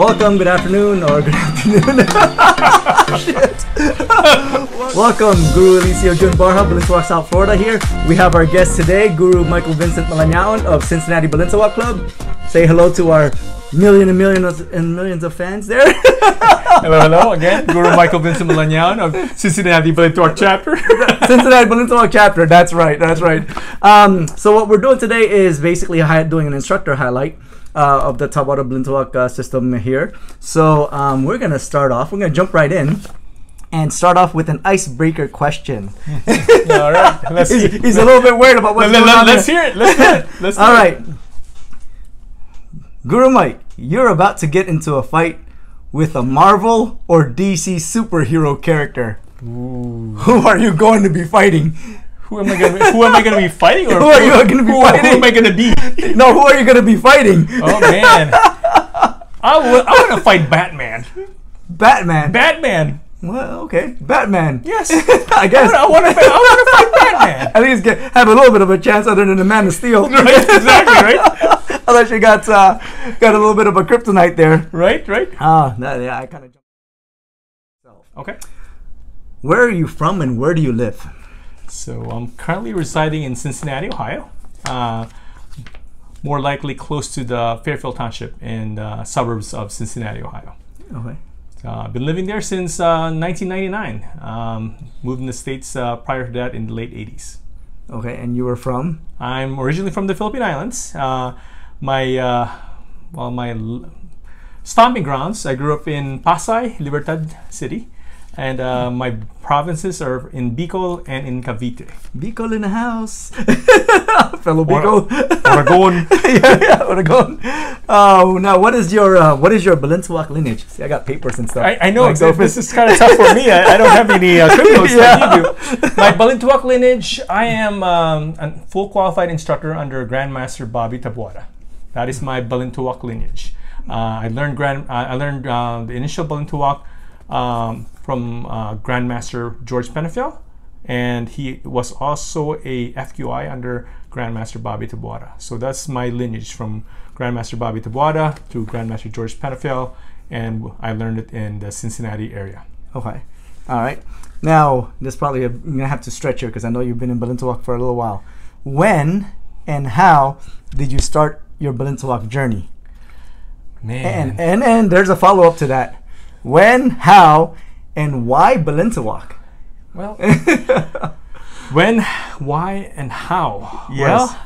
Welcome, good afternoon, or good afternoon. Welcome, Guru Eliseo Jun Barja, Balintawak, South Florida here. We have our guest today, Guru Michael Vincent Malanyaon of Cincinnati Balintawak Club. Say hello to our millions of fans there. Hello again, Guru Michael Vincent Malanyaon of Cincinnati Balintawak Chapter. Cincinnati Balintawak Chapter, that's right, that's right. So what we're doing today is basically doing an instructor highlight of the Taboada Balintawak system here. So we're going to start off, we're going to jump right in and start off with an icebreaker question. All right. Let's he's a little bit worried about what's going on. Let's hear it. Let's hear it. Let's hear all right. It. Guru Mike, you're about to get into a fight with a Marvel or DC superhero character. Ooh. Who are you going to be fighting? Who am I gonna be fighting? Or who am I gonna be? No, who are you gonna be fighting? Oh man, I want to fight Batman. Batman. Well, okay, Batman. Yes, I guess. I want to fight Batman. At least have a little bit of a chance, other than the Man of Steel. Right, exactly. Right. Unless you got a little bit of a kryptonite there. Right, right. Ah, yeah, I kind of jumped. Okay. Where are you from, and where do you live? So I'm currently residing in Cincinnati, Ohio, more likely close to the Fairfield Township in the suburbs of Cincinnati, Ohio. Okay. I've been living there since 1999. Moved in the States prior to that in the late 80s. Okay, and you were from? I'm originally from the Philippine Islands. My stomping grounds, I grew up in Pasay Libertad City. And my provinces are in Bicol and in Cavite. Bicol in the house. Fellow Bicol. Oregon. Yeah, Oregon. Now, what is your Balintawak lineage? See, I got papers and stuff. I know. Like, this is kind of tough for me. I don't have any cryptos like you do. My Balintawak lineage, I am a full qualified instructor under Grandmaster Bobby Taboada. That is my Balintawak lineage. I learned the initial Balintawak from Grandmaster George Peñafiel, and he was also a FQI under Grandmaster Bobby Taboada. So that's my lineage from Grandmaster Bobby Taboada to Grandmaster George Peñafiel, and I learned it in the Cincinnati area. Okay, all right. Now, this probably I'm gonna have to stretch here because I know you've been in Balintawak for a little while. When and how did you start your Balintawak journey? Man, and there's a follow up to that. When, how, and why Balintawak? Well, when, why, and how? Yes. Well,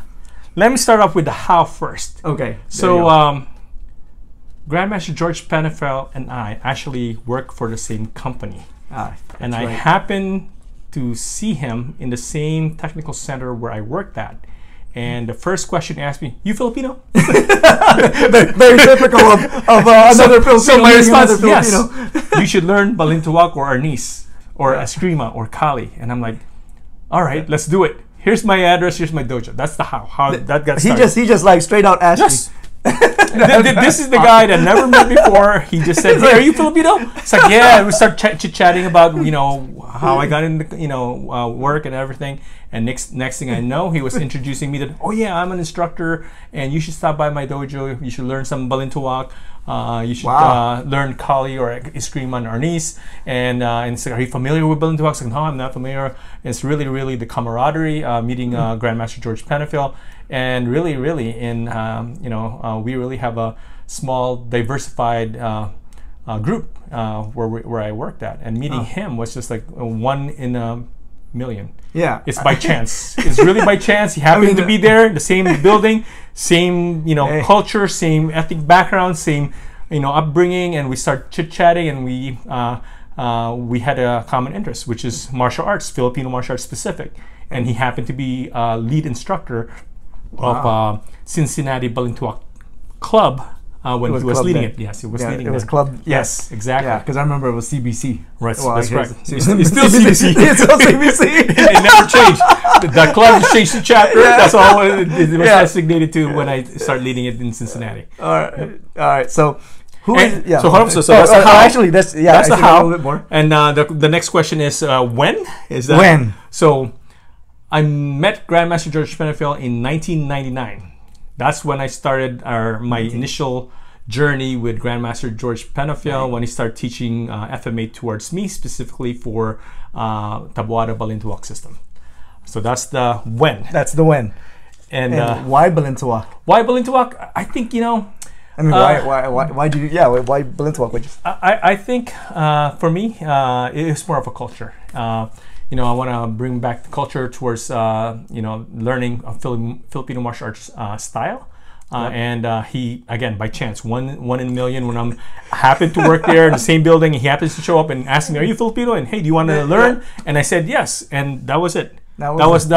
let me start off with the how first. Okay. So, Grandmaster George Peñafiel and I actually work for the same company. And I happened to see him in the same technical center where I worked at. And the first question asked me, "You Filipino?" Very typical of another Filipino. So my response, yes. You should learn Balintawak or Arnis or Eskrima or Kali. And I'm like, all right, let's do it. Here's my address. Here's my dojo. That's the how that got started. He just like straight out asked me. This is the guy that I never met before. He just said, "Hey, are you Filipino?" It's like, yeah. We start chit-chatting about how I got into work and everything. And next thing I know, he was introducing me to, "Oh yeah, I'm an instructor, and you should stop by my dojo. You should learn some Balintawak. You should learn Kali or Eskrima and Arnis." And so, are you familiar with Balintawak? So, no, I'm not familiar. It's really, really the camaraderie, meeting Grandmaster George Peñafiel, and really, really, we really have a small, diversified group where I worked at, and meeting him was just like one in a million. Yeah, it's by chance. It's really by chance. He happened to be there, the same building, same culture, same ethnic background, same upbringing, and we start chit chatting, and we had a common interest, which is martial arts, Filipino martial arts specific, and he happened to be lead instructor of Cincinnati Balintawak Club when he was leading it. Yes, he was leading it. It was club. Yes, exactly. Yeah, because I remember it was CBC. Right, well, that's correct. It's still CBC. It's still CBC. It never changed. The club changed the chapter. Yeah. That's all it was designated to when I started leading it in Cincinnati. All right. All right. So, who is? Yeah. So, that's the how. Actually, that's the how. A little bit more. And the next question is when? Is that when? So, I met Grandmaster George Peñafiel in 1999. That's when I started my initial journey with Grandmaster George Peñafiel when he started teaching FMA towards me, specifically for Taboada Balintawak system. So that's the when. That's the when. And why Balintawak? Why Balintawak? I think, you know, I mean, why do you, yeah, why Balintawak? I think for me, it's more of a culture. You know, I want to bring back the culture towards, you know, learning a Filipino martial arts style. And he, again, by chance, one in a million, when I'm happen to work there in the same building, he happens to show up and ask me, are you Filipino? And hey, do you want to learn? And I said, yes. And that was it. That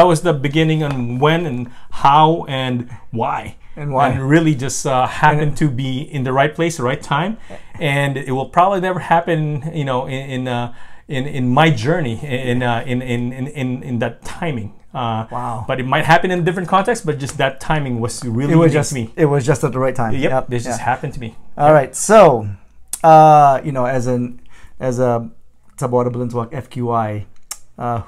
was the beginning on when and how and why. And really just happened to be in the right place, the right time. And it will probably never happen, you know, in my journey, in that timing. Wow! But it might happen in a different context. But just that timing was really me. It was just at the right time. Yep. This just happened to me. All right. So, you know, as a Taboada Balintawak FQI,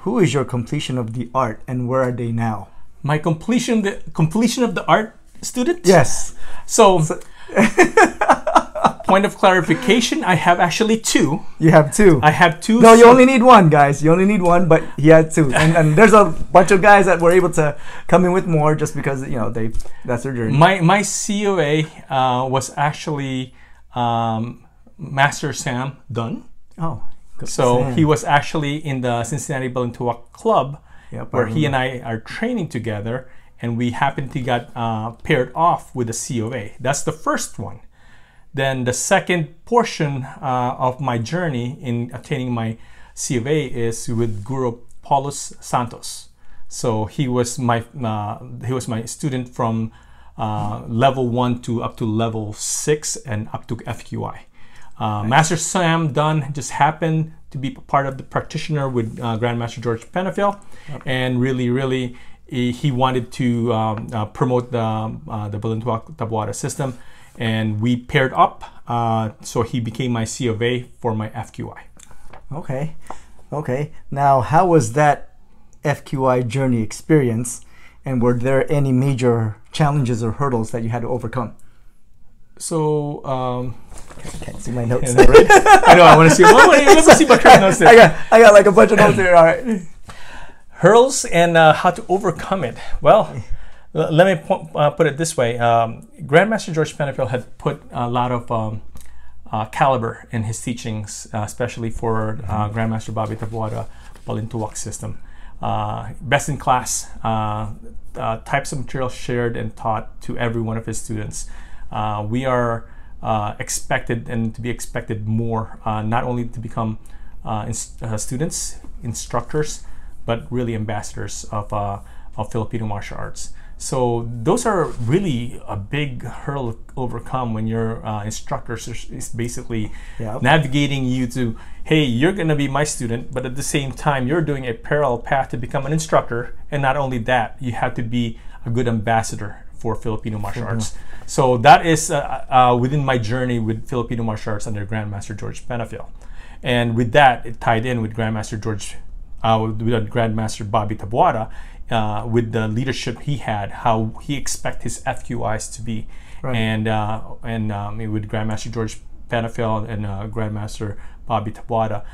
who is your completion of the art, and where are they now? My completion of the art students. Yes. So point of clarification, I have actually two. You have two. I have two. No, you only need one, guys. You only need one, but he had two. And there's a bunch of guys that were able to come in with more just because, you know, that's their journey. My COA was actually Master Sam Dunn. Oh. So Sam. He was actually in the Cincinnati Balintawak Club, where he and I are training together, and we happened to get paired off with a COA. That's the first one. Then the second portion of my journey in attaining my COA is with Guru Paulus Santos. So he was my student from level 1 to up to level 6 and up to FQI. Master Sam Dunn just happened to be part of the practitioner with Grandmaster George Peñafiel, and really, really, he wanted to promote the Balintawak Taboada system, and we paired up. So he became my COA for my FQI. Okay, okay. Now, how was that FQI journey experience, and were there any major challenges or hurdles that you had to overcome? So, I can't see my notes. Yeah, right? I know, I want to see. Well, let me see my notes there. I got like a bunch of notes here. All right. Hurdles and how to overcome it. Well, let me put it this way. Grandmaster George Peñafiel had put a lot of caliber in his teachings, especially for Grandmaster Bobby Taboada Balintawak system. Best in class, types of material shared and taught to every one of his students. We are expected and to be expected more, not only to become students, instructors, but really ambassadors of Filipino martial arts. So those are really a big hurdle to overcome when your instructor is basically navigating you to, hey, you're going to be my student, but at the same time, you're doing a parallel path to become an instructor. And not only that, you have to be a good ambassador for Filipino martial arts. So that is within my journey with Filipino martial arts under Grandmaster George Peñafiel. And with that, it tied in with Grandmaster Bobby Taboada, with the leadership he had, how he expects his FQIs to be. Right. And with Grandmaster George Peñafiel and Grandmaster Bobby Taboada,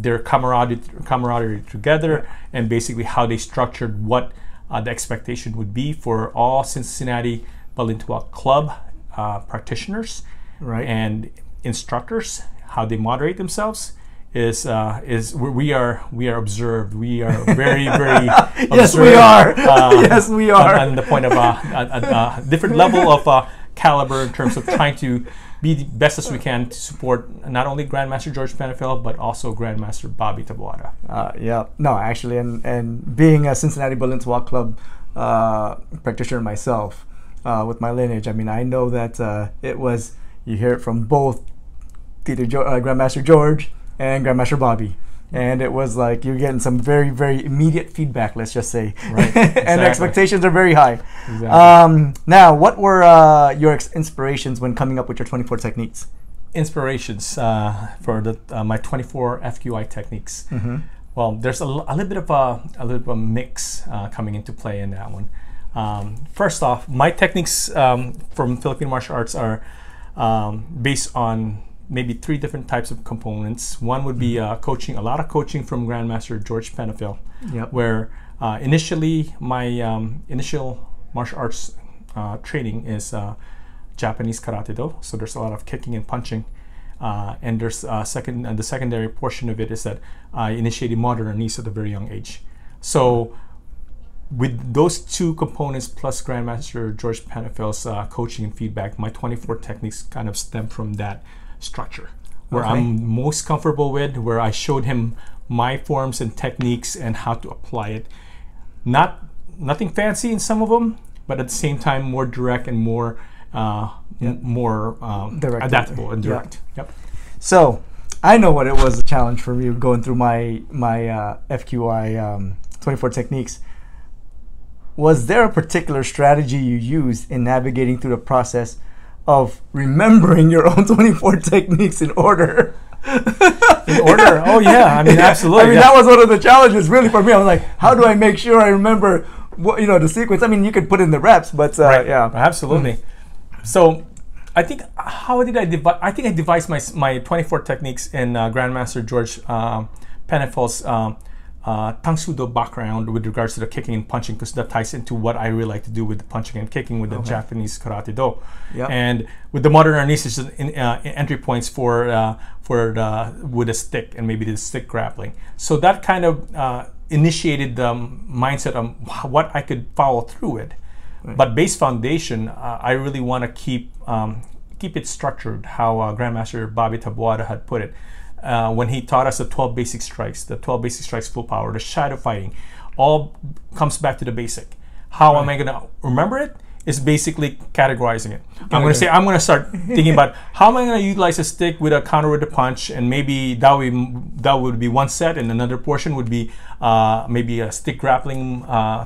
their camaraderie together, and basically how they structured what the expectation would be for all Cincinnati Balintawak Club practitioners and instructors. How they moderate themselves is we are observed. We are very, very observed. Yes, we are. Yes, we are. On the point of a different level of caliber in terms of trying to be the best as we can to support not only Grandmaster George Peñafiel, but also Grandmaster Bobby Taboada. Actually, and being a Cincinnati Balintawak Club practitioner myself, with my lineage, I mean, I know that it was, you hear it from both Grandmaster George and Grandmaster Bobby. And it was like, you're getting some very, very immediate feedback, let's just say. Right. Exactly. And expectations are very high. Exactly. Now, what were your inspirations when coming up with your 24 techniques? Inspirations for my 24 FQI techniques. Well, there's a little bit of a mix coming into play in that one. First off, my techniques from Philippine martial arts are based on maybe three different types of components. One would be coaching, a lot of coaching from Grandmaster George Peñafiel, yep. where initially my initial martial arts training is Japanese Karate Do, so there's a lot of kicking and punching. And there's the secondary portion of it is that I initiated Modern Arnis at a very young age. So with those two components plus Grandmaster George Peñafiel's coaching and feedback, my 24 techniques kind of stem from that structure, where okay. I'm most comfortable with, where I showed him my forms and techniques and how to apply it. Nothing fancy in some of them, but at the same time more direct and more yep. more adaptable and direct. Yep. So I know what it was a challenge for me going through my FQI 24 techniques. Was there a particular strategy you used in navigating through the process of remembering your own 24 techniques in order? In order? Oh yeah, I mean absolutely. I mean yeah. that was one of the challenges really for me. I was like, how do I make sure I remember what, you know, the sequence? I mean, you could put in the reps, but right. yeah, absolutely. So I think I devised my 24 techniques in Grandmaster George Peñafiel's Tangsudo background with regards to the kicking and punching, because that ties into what I really like to do with the punching and kicking with okay. the Japanese Karate Do. Yep. And with the Modern Arnis, it's just entry points with a stick and maybe the stick grappling. So that kind of initiated the mindset of what I could follow through with. Right. But base foundation, I really want to keep it structured, how Grandmaster Bobby Taboada had put it. When he taught us the 12 basic strikes, full power, the shadow fighting, all comes back to the basic. How right. am I going to remember it? It's basically categorizing it. I'm going to say, I'm going to start thinking about how am I going to utilize a stick with a counter with a punch, and maybe that would be one set, and another portion would be maybe a stick grappling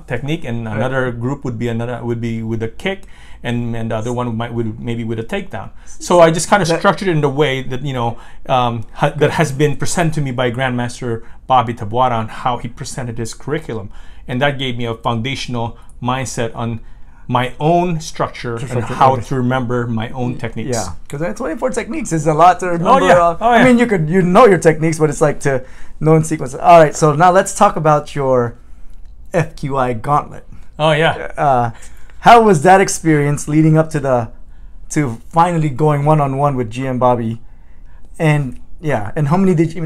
technique, and right. another group would be with a kick, and the other one maybe with a takedown. So I just kind of structured it in the way that, you know, that has been presented to me by Grandmaster Bobby Taboada on how he presented his curriculum. And that gave me a foundational mindset on my own structure and how to remember my own techniques. Yeah, because 24 techniques is a lot to remember. Oh, yeah. I mean, you know your techniques, but it's like to know in sequence. All right, so now let's talk about your FQI gauntlet. Oh, yeah. How was that experience leading up to finally going one-on-one with GM Bobby? And yeah, and how many did you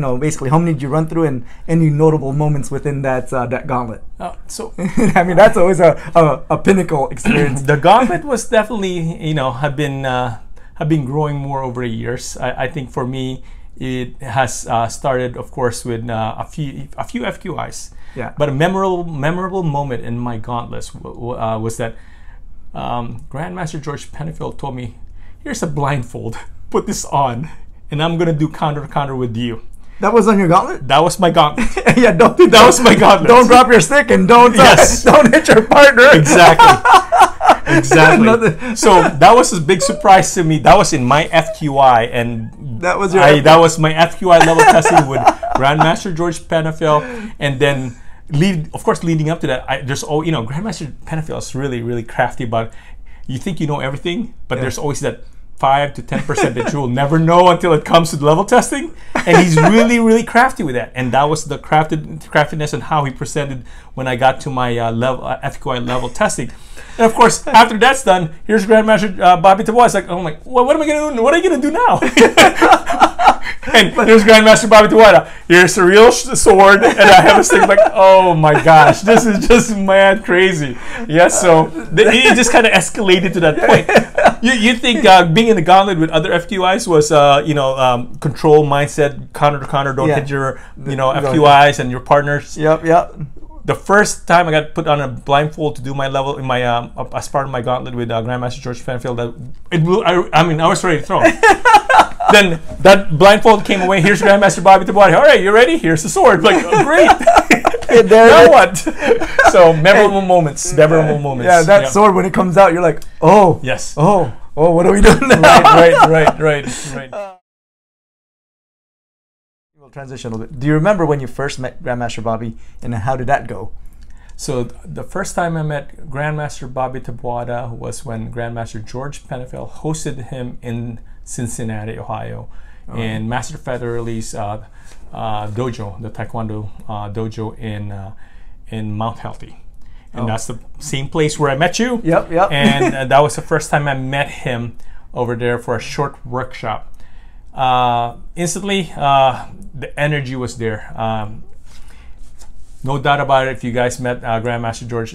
run through, and any notable moments within that gauntlet? So I mean, that's always a pinnacle experience. The gauntlet was definitely, you know, have been growing more over the years. I think for me, it has started, of course, with a few FQIs. Yeah. But a memorable moment in my gauntlet was that. Grandmaster George Peñafiel told me, here's a blindfold, put this on, and I'm going to do counter with you. That was on your gauntlet? That was my gauntlet. Yeah, don't do that. That was my gauntlet. Don't drop your stick and don't hit your partner. Exactly. Exactly. So that was a big surprise to me. That was in my FQI, and that was my FQI level testing with Grandmaster George Peñafiel. And then leading up to that, there's all, you know, Grandmaster Peñafiel is really, really crafty, but you think you know everything, but yeah. there's always that 5 to 10% that you will never know until it comes to the level testing, and he's really, really crafty with that. And that was the craftiness and how he presented when I got to my FQI level testing. And of course, after that's done, here's Grandmaster Bobby Taboada. It's like, oh my, what am I gonna do? What are you gonna do now? And there's Grandmaster Bobby Taboada. Here's a real sword, and I have a stick. Like, oh my gosh, this is just mad crazy. Yeah, so it just kind of escalated to that point. You think being in the gauntlet with other FQIs was, control mindset, counter, don't yeah. hit your, FQIs and your partners. Yep. The first time I got put on a blindfold to do my level in my as part of my gauntlet with Grandmaster George Peñafiel, I was ready to throw. Then that blindfold came away. Here's Grandmaster Bobby Taboada. All right, you ready? Here's the sword. Like, oh, great. Now what? So memorable moments. Yeah, that sword, when it comes out, you're like, oh. Yes. Oh, what are we doing now? Right. We'll transition a little bit. Do you remember when you first met Grandmaster Bobby, and how did that go? So the first time I met Grandmaster Bobby Taboada was when Grandmaster George Peñafiel hosted him in Cincinnati, Ohio. Oh. And Master Federer's dojo, the Taekwondo dojo in Mount Healthy. And that's the same place where I met you. Yep, yep. And that was the first time I met him over there for a short workshop. Instantly, the energy was there. No doubt about it. If you guys met Grandmaster George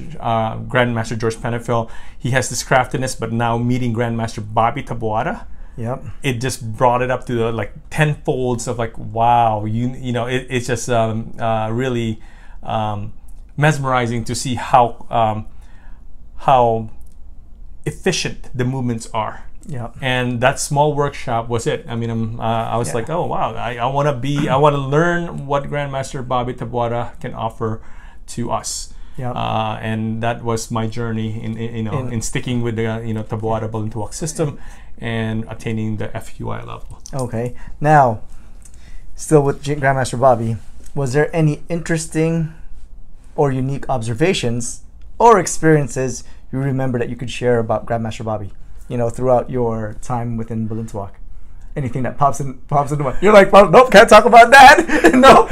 Peñafiel, he has this craftiness. But now meeting Grandmaster Bobby Taboada, yep, it just brought it up to the, like, 10-folds of, like, wow. You know, it's just really mesmerizing to see how efficient the movements are. Yeah. And that small workshop was it. I mean, I was like, oh wow, I want to learn what Grandmaster Bobby Taboada can offer to us. Yeah. And that was my journey in sticking with the Taboada Balintawak system and attaining the FUI level. Okay. Now, still with Grandmaster Bobby, was there any interesting or unique observations or experiences you remember that you could share about Grandmaster Bobby? You know, throughout your time within Balintawak, anything that pops into mind. You're like, well, nope, can't talk about that. No.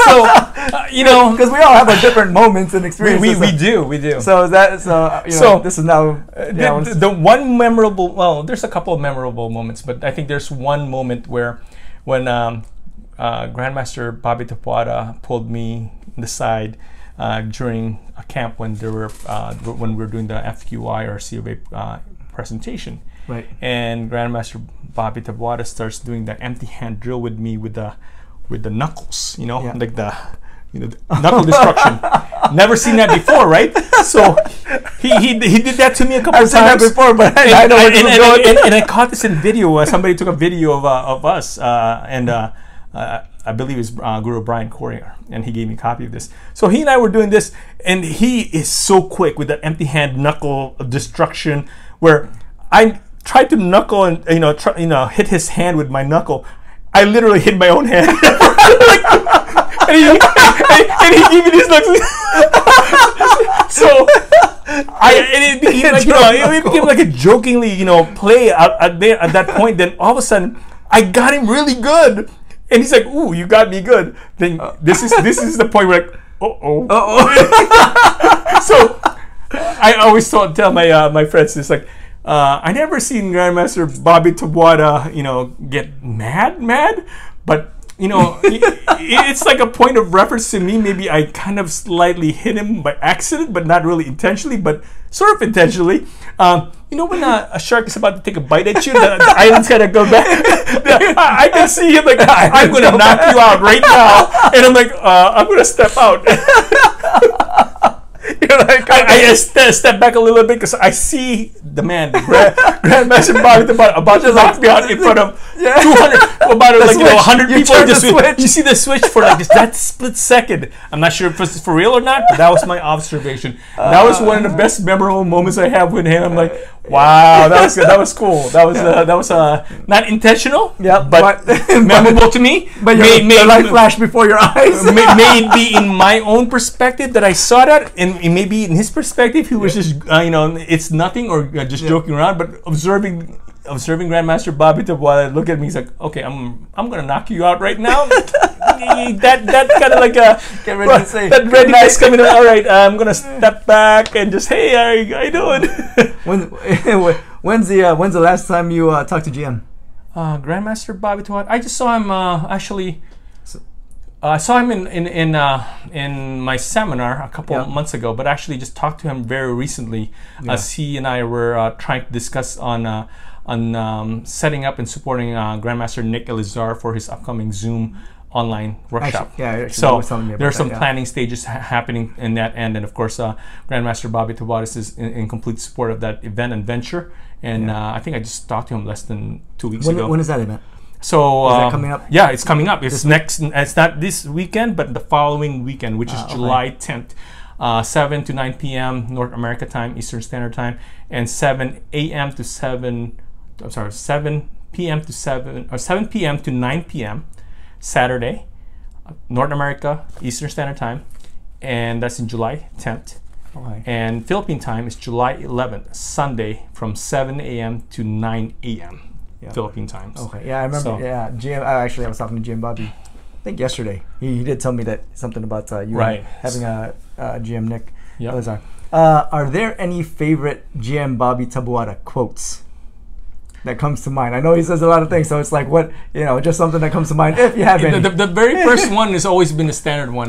So you know, because we all have our different moments and experiences. We do. So is that this is now the one memorable. Well, there's a couple of memorable moments, but I think there's one moment where when Grandmaster Bobby Taboada pulled me aside. During a camp when there were when we were doing the FQI or COA presentation, right? And Grandmaster Bobby Taboada starts doing the empty hand drill with me with the knuckles, like the the knuckle destruction. Never seen that before, right? So he did that to me a couple of times. I've seen that before, but I know where you're going. And I caught this in video. Somebody took a video of us I believe it's Guru Brian Correa, and he gave me a copy of this. So he and I were doing this, and he is so quick with that empty hand knuckle destruction, where I tried to knuckle and hit his hand with my knuckle. I literally hit my own hand, and he gave me these looks. So it became like a jokingly play at that point. Then all of a sudden, I got him really good. And he's like, "Ooh, you got me good." Then this is the point where, like, uh oh. So I always tell my my friends, it's like, I never seen Grandmaster Bobby Taboada, get mad, but it's like a point of reference to me. Maybe I kind of slightly hit him by accident, but not really intentionally, but sort of intentionally. When a shark is about to take a bite at you, the island's gonna go back. I can see him like, I'm gonna knock you out right now, and I'm like, I'm gonna step out. You're like, I step back a little bit because I see the man, Grandmaster Bobby Taboada, about to knock me out in front of 200, about 100 people. You see the switch for like just that split second. I'm not sure if it's for real or not, but that was my observation. That was one of the best memorable moments I have with him. I'm like, wow, that was cool. That was not intentional, but memorable to me. But your light flashed before your eyes. May be in my own perspective that I saw that, and maybe in his perspective he was just it's nothing or just joking around. But observing Grandmaster Bobby Taboada look at me, he's like, okay, I'm gonna knock you out right now. that kind of like a that readiness coming up. All right, I'm gonna step back and just, hey, how you doing? When's the last time you talked to GM? Grandmaster Bobby Taboada, I just saw him actually. I saw him in my seminar a couple of months ago, but actually just talked to him very recently, as he and I were trying to discuss on setting up and supporting Grandmaster Nick Elizar for his upcoming Zoom online workshop. There are some planning stages happening in that end, and of course Grandmaster Bobby Taboada is in complete support of that event and venture. And I think I just talked to him less than 2 weeks ago. When is that event? So is that coming up? Yeah, it's coming up. It's next. It's not this weekend, but the following weekend, which is July 10th, 7 to 9 p.m. North America time, Eastern Standard Time, and 7 p.m. to 7 or 7 p.m. to 9 p.m. Saturday, North America, Eastern Standard Time, and that's in July 10th. Okay. And Philippine time is July 11th, Sunday, from 7 a.m. to 9 a.m. Yeah. Philippine times. Okay. Yeah, I remember. So, yeah, Jim. I was talking to Jim Bobby. I think yesterday he did tell me that something about you right. having a GM Nick Elizar. Are there any favorite GM Bobby Taboada quotes that comes to mind? I know he says a lot of things, so it's like what just something that comes to mind if you have any. The very first one has always been a standard one.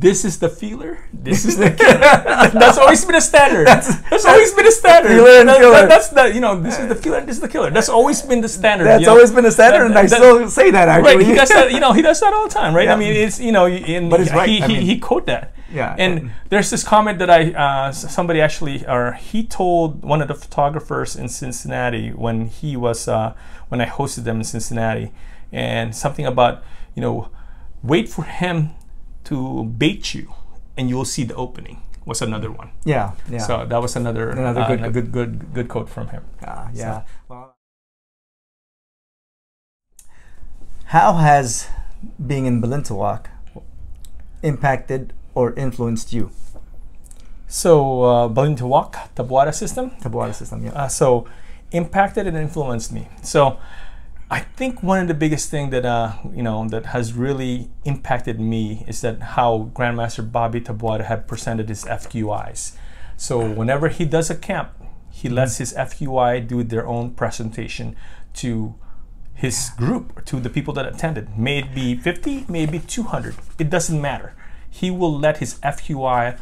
This is the feeler. This is the killer. That's always been a standard. That's always been a standard. Feeler and killer. That's the this is the feeler. This is the killer. That's always been the standard. That's always been the standard, and I still say that actually. Right, he does that. He does that all the time, right? Yeah. I mean, it's but it's right. He quote that. Yeah. And there's this comment that somebody actually, or he told one of the photographers in Cincinnati when he was, when I hosted them in Cincinnati, and something about, wait for him to bait you and you'll see the opening was another one. Yeah. Yeah. So that was another good quote from him. Yeah. So. Well, how has being in Balintawak impacted or influenced you? So Balintawak, Taboada system? Taboada system, yeah. So impacted and influenced me. So I think one of the biggest thing that, that has really impacted me is that how Grandmaster Bobby Taboada had presented his FQIs. So whenever he does a camp, he lets his FQI do their own presentation to his group, to the people that attended. May it be 50, may it be 200, it doesn't matter. He will let his FQI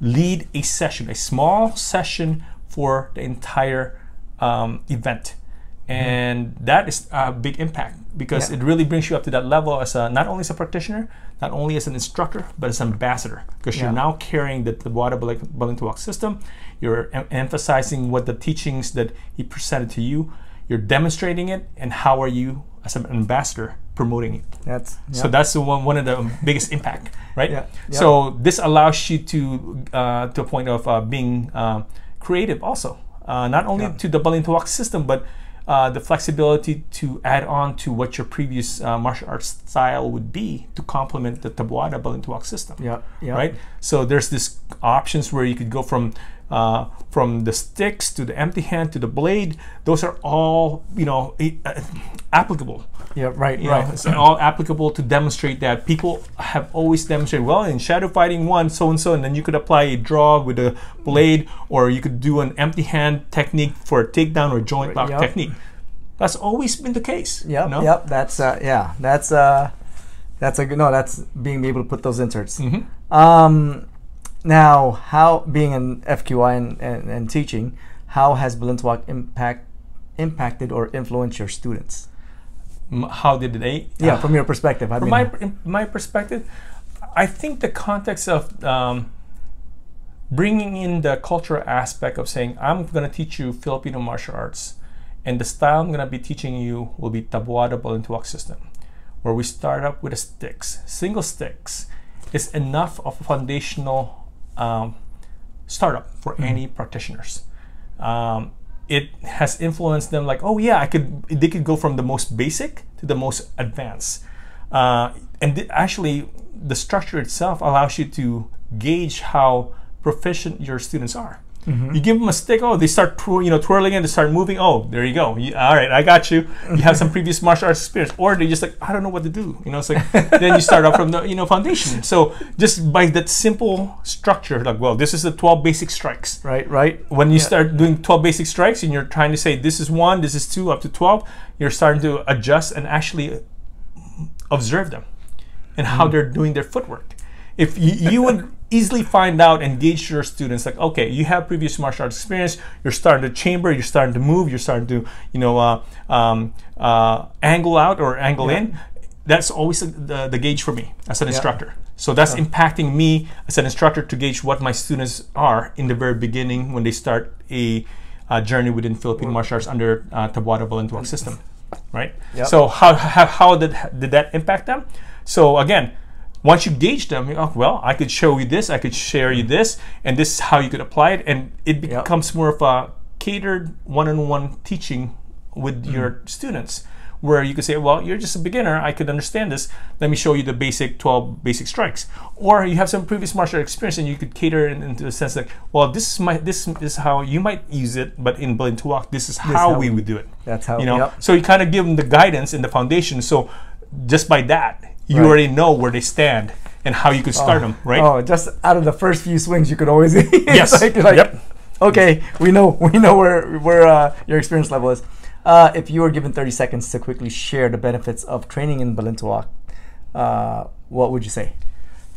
lead a session, a small session for the entire event. And that is a big impact because it really brings you up to that level as a, not only as a practitioner, not only as an instructor, but as an ambassador. Because you're now carrying the Taboada Balintawak system, you're emphasizing what the teachings that he presented to you, you're demonstrating it, and how are you as an ambassador promoting it. So that's one of the biggest impact, right? So this allows you to a point of being creative also, not only to the Balintawak system, but the flexibility to add on to what your previous martial arts style would be to complement the Taboada Balintawak system. Right? So there's this options where you could go from the sticks to the empty hand to the blade. Those are all applicable. It's all applicable to demonstrate that people have always demonstrated well in shadow fighting one so and so, and then you could apply a draw with a blade, or you could do an empty hand technique for a takedown or joint lock technique. That's always been the case. That's a good. No, that's being able to put those inserts. Now, how being an FQI and teaching, how has Balintawak impacted or influenced your students? How did they? From your perspective. From my perspective, I think the context of bringing in the cultural aspect of saying, I'm going to teach you Filipino martial arts, and the style I'm going to be teaching you will be Taboada Balintawak system, where we start up with the sticks, single sticks, is enough of a foundational startup for any practitioners. It has influenced them like, oh yeah, they could go from the most basic to the most advanced. Actually, the structure itself allows you to gauge how proficient your students are. You give them a stick, oh, they start twirling it, they start moving, oh, there you go. All right, I got you. You have some previous martial arts experience. Or they're just like, I don't know what to do. It's like, then you start off from the foundation. So just by that simple structure, like, well, this is the 12 basic strikes. Right. When you start doing 12 basic strikes and you're trying to say this is 1, this is 2, up to 12, you're starting to adjust and actually observe them and how they're doing their footwork. If you would easily find out, engage your students, like, okay, you have previous martial arts experience, you're starting to chamber, you're starting to move, you're starting to, angle out or angle in. That's always the gauge for me as an instructor. So that's impacting me as an instructor to gauge what my students are in the very beginning when they start a journey within Philippine martial arts under Taboada Balintawak system, right? So how did that impact them? So again, once you gauge them, well, I could show you this, I could share you this, and this is how you could apply it, and it becomes more of a catered one-on-one teaching with your students, where you could say, well, you're just a beginner, I could understand this, let me show you the basic 12 basic strikes. Or you have some previous martial experience and you could cater into the sense that, well, this is how you might use it, but in Balintawak, this is how we would do it. That's how, you know. Yep. So you kind of give them the guidance and the foundation. So just by that, you already know where they stand and how you could start them, right? Oh, just out of the first few swings, you could always yes. Okay, we know where your experience level is. If you were given 30 seconds to quickly share the benefits of training in Balintawak, what would you say?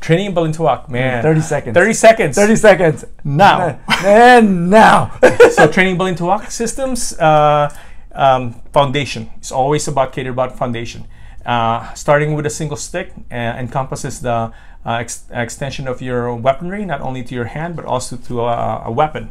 Training in Balintawak, man. 30 seconds. 30 seconds. 30 seconds. Now. And now. So training Balintawak systems, foundation. It's always about catered about foundation. Starting with a single stick encompasses the extension of your weaponry, not only to your hand, but also to a weapon.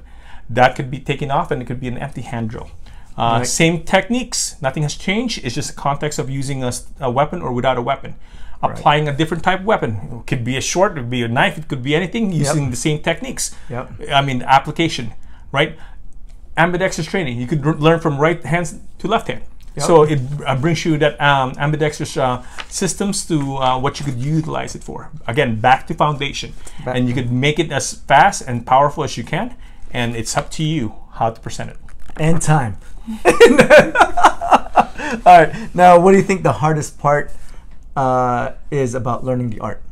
That could be taken off and it could be an empty hand drill. Right. Same techniques, nothing has changed. It's just a context of using a weapon or without a weapon. Right. Applying a different type of weapon. It could be a sword, it could be a knife, it could be anything, using the same techniques. Yep. I mean, application, right? Ambidextrous training. You could learn from right hand to left hand. Yep. So it brings you that ambidextrous systems to what you could utilize it for. Again, back to foundation. And you could make it as fast and powerful as you can. And it's up to you how to present it. And time. All right. Now, what do you think the hardest part is about learning the art?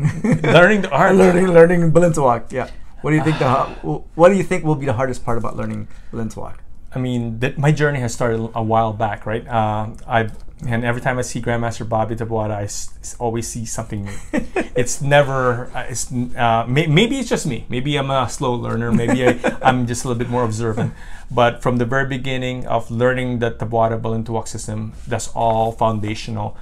Learning the art. Learning Balintawak. Yeah. What do you think will be the hardest part about learning Balintawak? I mean, my journey has started a while back, right? And every time I see Grandmaster Bobby Taboada, I always see something new. It's never, maybe it's just me. Maybe I'm a slow learner. Maybe I'm just a little bit more observant. But from the very beginning of learning the Taboada Balintawak system, that's all foundational.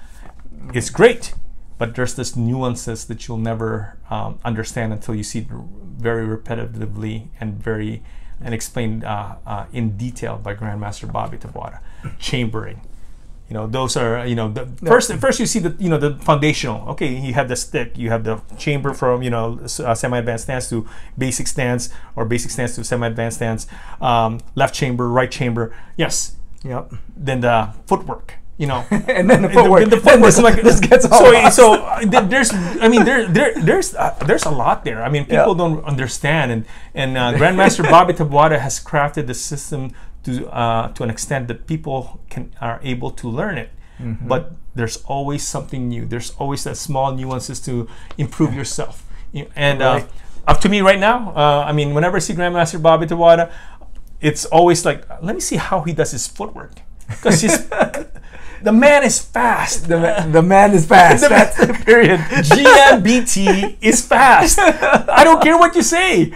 It's great, but there's this nuances that you'll never understand until you see it very repetitively and very explained in detail by Grandmaster Bobby Taboada. Chambering, you know, those are, you know, first you see the, you know, the foundational. Okay, you have the stick, you have the chamber from, you know, semi-advanced stance to basic stance, or basic stance to semi-advanced stance, left chamber, right chamber. Yes. Yep. Then the footwork. You know, and then the footwork. This gets all lost. There's a lot there. I mean, people don't understand, and Grandmaster Bobby Taboada has crafted the system to an extent that people are able to learn it. Mm-hmm. But there's always something new. There's always that small nuances to improve yourself. And up to me right now, I mean, whenever I see Grandmaster Bobby Taboada, it's always like, let me see how he does his footwork, because he's. The man is fast. The man is fast. That's the period. GMBT is fast. I don't care what you say.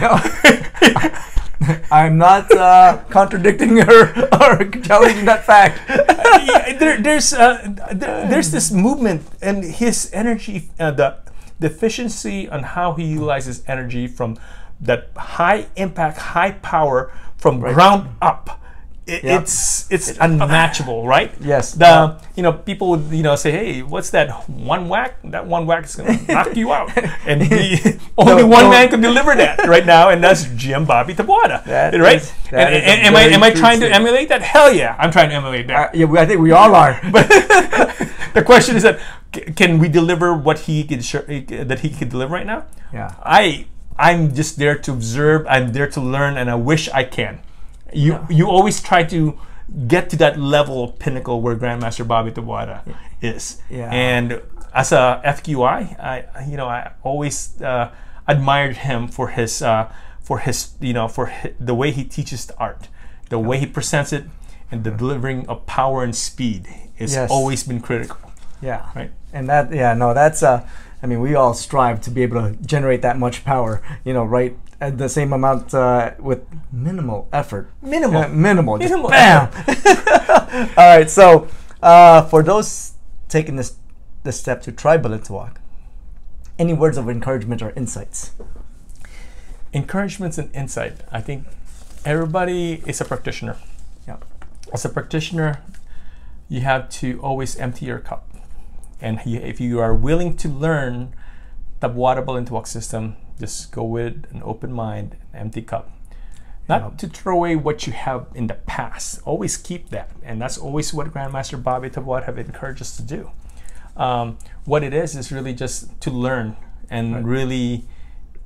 No. I'm not contradicting her or challenging that fact. There's this movement, and his energy, the efficiency on how he utilizes energy from that high impact, high power from ground up. It's unmatchable, right? Yes. You know, people would, you know, say, hey, what's that one whack? That one whack is going to knock you out. And only one man can deliver that right now, and that's GM Bobby Taboada, right? Am I trying to emulate that? Hell yeah, I'm trying to emulate that. I think we all are. But the question is that, can we deliver what he could that he could deliver right now? Yeah. I'm just there to observe. I'm there to learn, and I wish I can. You always try to get to that level of pinnacle where Grandmaster Bobby Taboada is. Yeah. And as a FQI, I always admired him for his the way he teaches the art, the way he presents it, and the delivering of power and speed has always been critical. Yeah. Right. And that that's I mean, we all strive to be able to generate that much power, you know, right? At the same amount with minimal effort. Minimal. Bam. All right. So, for those taking this step to try Balintawak, any words of encouragement or insights? Encouragements and insight. I think everybody is a practitioner. Yeah. As a practitioner, you have to always empty your cup, and if you are willing to learn Taboada Balintawak system, just go with an open mind, an empty cup. Not to throw away what you have in the past. Always keep that. And that's always what Grandmaster Bobby Taboada have encouraged us to do. What it is really just to learn and really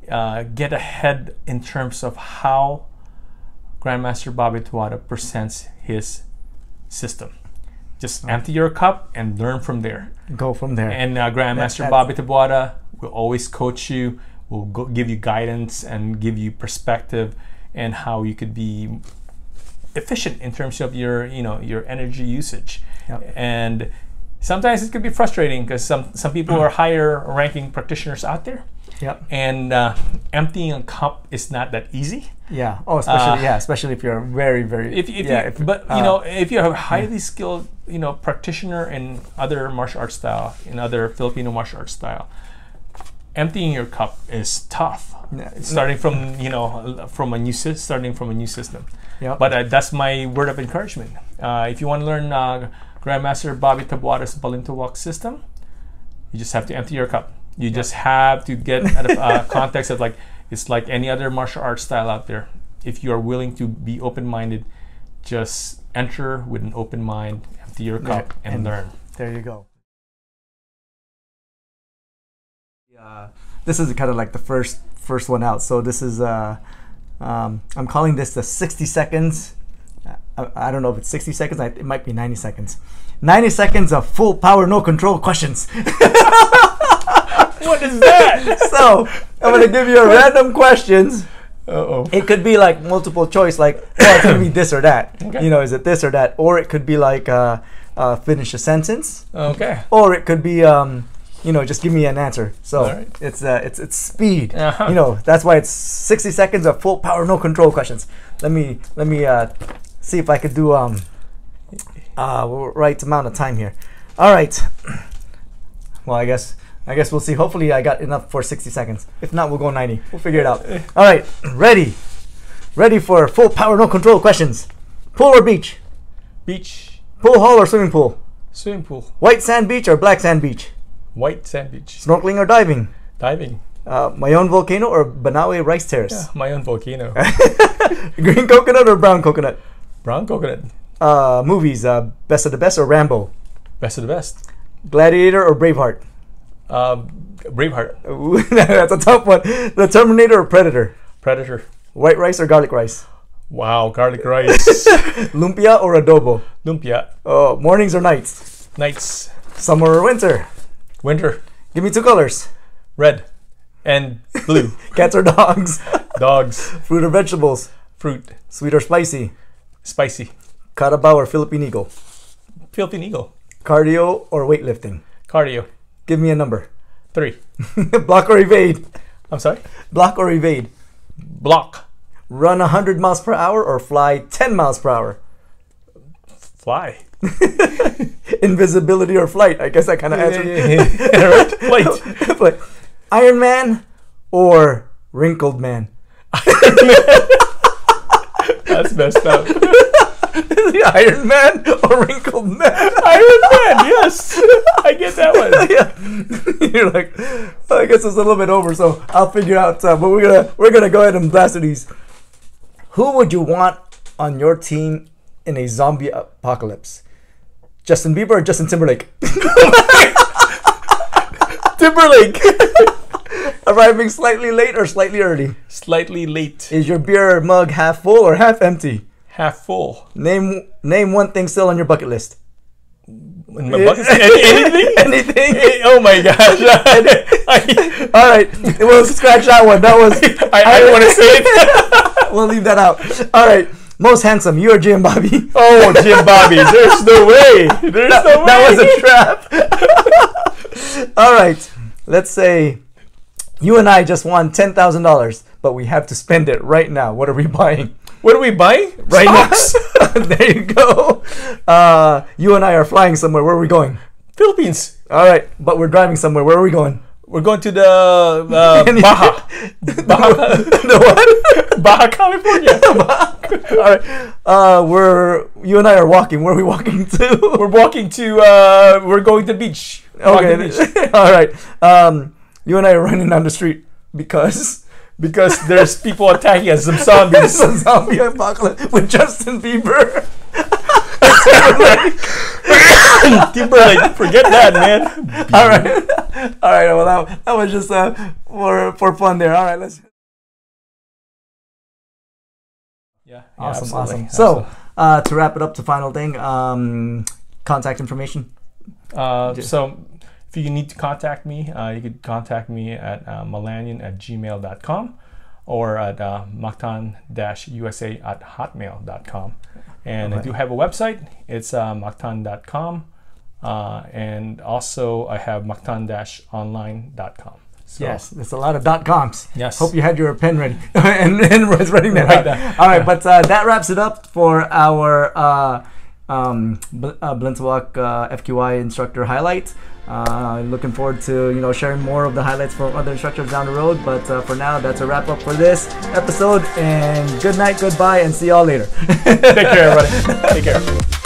get ahead in terms of how Grandmaster Bobby Taboada presents his system. Just empty your cup and learn from there. Go from there. And Grandmaster Bobby Taboada will always coach you, will give you guidance and give you perspective and how you could be efficient in terms of your, you know, your energy usage. Yep. And sometimes it could be frustrating because some people are higher ranking practitioners out there. Yep. And emptying a cup is not that easy. Yeah. Oh, especially especially if you're very, very. If you have a highly skilled, you know, practitioner in other martial arts style, in other Filipino martial arts style, emptying your cup is tough. Starting from a new system. Yeah. But that's my word of encouragement. If you want to learn Grandmaster Bobby Taboada's Balintawak system, you just have to empty your cup. You just have to get out of context of like, it's like any other martial arts style out there. If you are willing to be open-minded, just enter with an open mind, empty your cup, and learn. There you go. This is kind of like the first one out. So this is, I'm calling this the 60 seconds. I don't know if it's 60 seconds. It might be 90 seconds. 90 seconds of full power, no control questions. What is that? So I'm gonna give you random questions. It could be like multiple choice, like, oh, it's gonna be this or that. Okay. You know, is it this or that? Or it could be like finish a sentence. Okay. Or it could be you know, just give me an answer. So it's speed. You know, that's why it's 60 seconds of full power, no control questions. Let me see if I could do right amount of time here. All right. Well, I guess we'll see. Hopefully I got enough for 60 seconds. If not, we'll go 90. We'll figure it out. All right, ready. Ready for full power, no control questions. Pool or beach? Beach. Pool hall or swimming pool? Swimming pool. White sand beach or black sand beach? White sand beach. Snorkeling or diving? Diving. Mayon volcano or Banawe rice terrace? Yeah, Mayon volcano. Green coconut or brown coconut? Brown coconut. Movies, Best of the Best or Rambo? Best of the Best. Gladiator or Braveheart? Braveheart. That's a tough one. The Terminator or Predator? Predator. White rice or garlic rice? Wow, garlic rice. Lumpia or adobo? Lumpia. Mornings or nights? Nights. Summer or winter? Winter. Give me two colors. Red and blue. Cats or dogs? Dogs. Fruit or vegetables? Fruit. Sweet or spicy? Spicy. Carabao or Philippine Eagle? Philippine Eagle. Cardio or weightlifting? Cardio. Give me a number. 3. Block or evade? I'm sorry? Block or evade? Block. Run 100 miles per hour or fly 10 miles per hour? Fly. Invisibility or flight? I guess I kind of answered. Flight. Flight. Iron Man or Wrinkled Man? Iron Man. That's messed up. Is he Iron Man or Wrinkled Man? Iron Man, yes. I get that one. Yeah. You're like, well, I guess it's a little bit over, so I'll figure out. But we're gonna go ahead and blast these. Who would you want on your team in a zombie apocalypse? Justin Bieber or Justin Timberlake? Timberlake. Arriving slightly late or slightly early? Slightly late. Is your beer mug half full or half empty? Half full. Name one thing still on your bucket list. In my bucket list? Anything? Anything? Oh my gosh. All right. We'll scratch that one. That was... I didn't want to say it. We'll leave that out. All right. Most handsome, you or Jim Bobby? Oh, Jim Bobby. There's no way. There's no way. That was a trap. All right. Let's say you and I just won $10,000, but we have to spend it right now. What are we buying? What are we buying? Right now. There you go. You and I are flying somewhere. Where are we going? Philippines. All right, but we're driving somewhere. Where are we going? We're going to the Baja. The what? Baja California. All right. You and I are walking. Where are we walking to? We're walking to. We're going to the beach. Okay. The beach. All right. You and I are running down the street because because there's people attacking us, some zombies. Some zombie apocalypse with Justin Bieber. Timberlake, forget that, man. Bieber. All right, all right. Well, that was just for fun there. All right, let's. Yeah. Awesome, absolutely. Awesome. Absolutely. So to wrap it up, the final thing, contact information. So if you need to contact me, you could contact me at malanyaon@gmail.com or at mactan-usa@hotmail.com. And I do have a website. It's mactan.com. And also I have mactan-online.com. So yes, there's a lot of .coms. Yes. Hope you had your pen ready and was writing that out. All right, yeah. But that wraps it up for our Balintawak FQI instructor highlights. Looking forward to sharing more of the highlights from other instructors down the road. But for now, that's a wrap up for this episode. And good night, goodbye, and see y'all later. Take care, everybody. Take care.